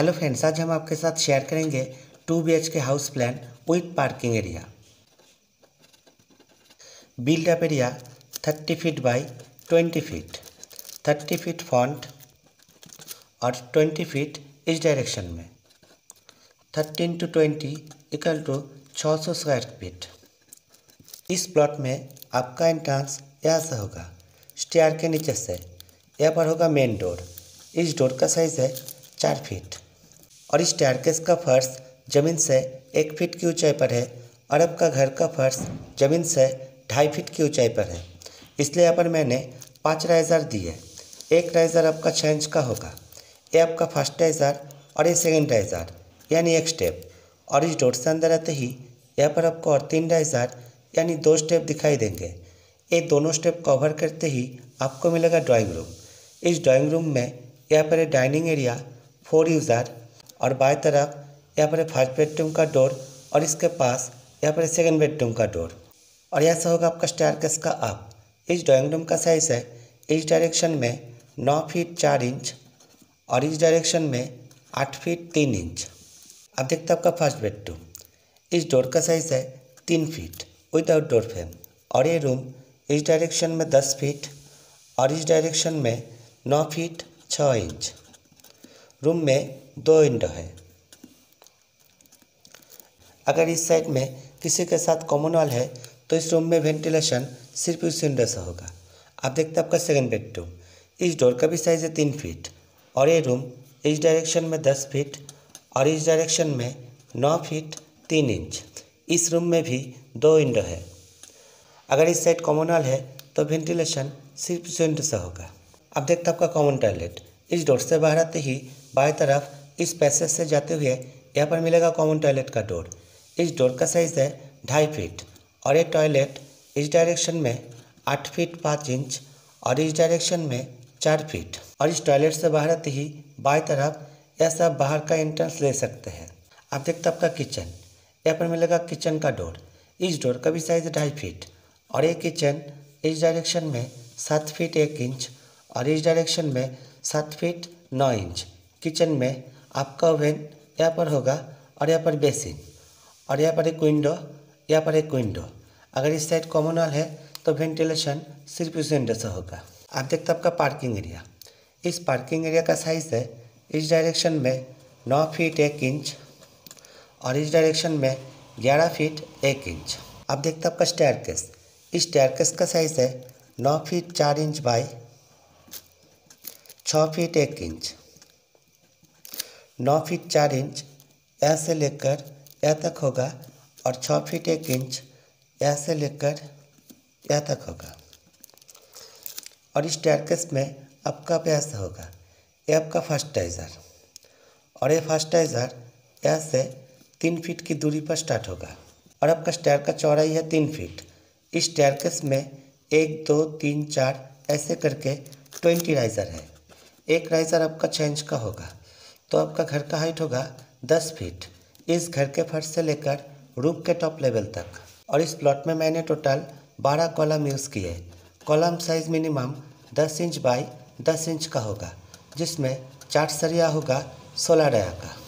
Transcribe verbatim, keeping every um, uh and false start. Hello friends, आज हम आपके साथ शेयर करेंगे two B H K house plan with parking area. Build up area thirty feet by twenty feet, thirty feet front और twenty feet इस direction में, thirteen to twenty equal to छः सौ स्क्वायर फीट। इस plot में आपका entrance यहाँ से होगा, स्टेयर के नीचे से। यहाँ पर होगा मेन डोर, इस डोर का साइज है चार फीट और इस स्टेयरकेस का फर्श ज़मीन से एक फीट की ऊंचाई पर है और आपका घर का फर्श ज़मीन से ढाई फीट की ऊंचाई पर है। इसलिए यहाँ पर मैंने पांच राइजर दिए। एक राइजर आपका छः इंच का होगा, ये आपका फर्स्ट राइजर और ये सेकेंड राइजर यानी एक स्टेप। और इस डोर से अंदर आते ही यहाँ पर आपको और तीन राइजर यानी दो स्टेप दिखाई देंगे। ये दोनों स्टेप कवर करते ही आपको मिलेगा ड्राइंग रूम। इस ड्राइंग रूम में यहाँ पर डाइनिंग एरिया फोर यूज़र और बाएं तरफ यहाँ पर फर्स्ट बेडरूम का डोर और इसके पास यहाँ पर सेकेंड बेडरूम का डोर। और यहाँ से होगा आपका स्टेयरकेस का अप। इस ड्राइंग रूम का साइज़ है इस डायरेक्शन में नौ फीट चार इंच और इस डायरेक्शन में आठ फीट तीन इंच। अब देखते हैं आपका फर्स्ट बेडरूम। इस डोर का साइज़ है तीन फीट विदाउट डोर फ्रेम और ये रूम इस डायरेक्शन में दस फीट और इस डायरेक्शन में नौ फीट छः इंच। रूम में दो विंडो है। अगर इस साइड में किसी के साथ कॉमन हॉल है तो इस रूम में वेंटिलेशन सिर्फ इस विंडो से होगा। आप देखते हैं आपका सेकेंड बेडरूम। इस डोर का भी साइज़ है तीन फीट और ये रूम इस डायरेक्शन में दस फीट और इस डायरेक्शन में नौ फीट तीन इंच। इस रूम में भी दो विंडो है। अगर इस साइड कॉमन हॉल है तो वेंटिलेशन सिर्फ इस विंडो से होगा। अब देखते हैं आपका कॉमन टॉयलेट। इस डोर से बाहर आते ही बाएं तरफ इस पैसेज से जाते हुए यहाँ पर मिलेगा कॉमन टॉयलेट का डोर। इस डोर का साइज़ है ढाई फीट और ये टॉयलेट इस डायरेक्शन में आठ फीट पाँच इंच और इस डायरेक्शन में चार फीट। और इस टॉयलेट से बाहर आते ही बाएं तरफ यह सब बाहर का एंट्रेंस ले सकते हैं। आप देखते हैं आपका किचन। यहाँ पर मिलेगा किचन का डोर। इस डोर का भी साइज़ ढाई फीट और ये किचन इस डायरेक्शन में सात फीट एक इंच और इस डायरेक्शन में सात फीट नौ इंच। किचन में आपका ओवन यहाँ पर होगा और यहाँ पर बेसिन और यहाँ पर एक विंडो, यहाँ पर एक विंडो। अगर इस साइड कॉमन हॉल है तो वेंटिलेशन सिर्फ इस विंडो से होगा। आप देखते हैं आपका पार्किंग एरिया। इस पार्किंग एरिया का साइज़ है इस डायरेक्शन में नौ फीट एक इंच और इस डायरेक्शन में ग्यारह फीट एक इंच। आप देखते हैं आपका स्टेयरकेस। इस स्टेयरकेस का साइज़ है नौ फीट चार इंच बाई छः फीट एक इंच। नौ फीट चार इंच यहाँ से लेकर यहाँ तक होगा और छः फीट एक इंच यहाँ से लेकर यहाँ तक होगा। और इस स्टेयरकेस में आपका प्यास होगा। ये आपका फर्स्ट राइजर और ये फर्स्ट राइजर यहाँ से तीन फीट की दूरी पर स्टार्ट होगा। और आपका स्टेयर का चौड़ाई है तीन फीट। इस स्टेयरकेस में एक दो तीन चार ऐसे करके ट्वेंटी राइजर है। एक राइजर आपका छः इंच का होगा तो आपका घर का हाइट होगा दस फीट इस घर के फर्श से लेकर रूफ के टॉप लेवल तक। और इस प्लॉट में मैंने टोटल बारह कॉलम यूज़ किए। कॉलम साइज मिनिमम दस इंच बाई दस इंच का होगा जिसमें चार सरिया होगा सोलह राया का।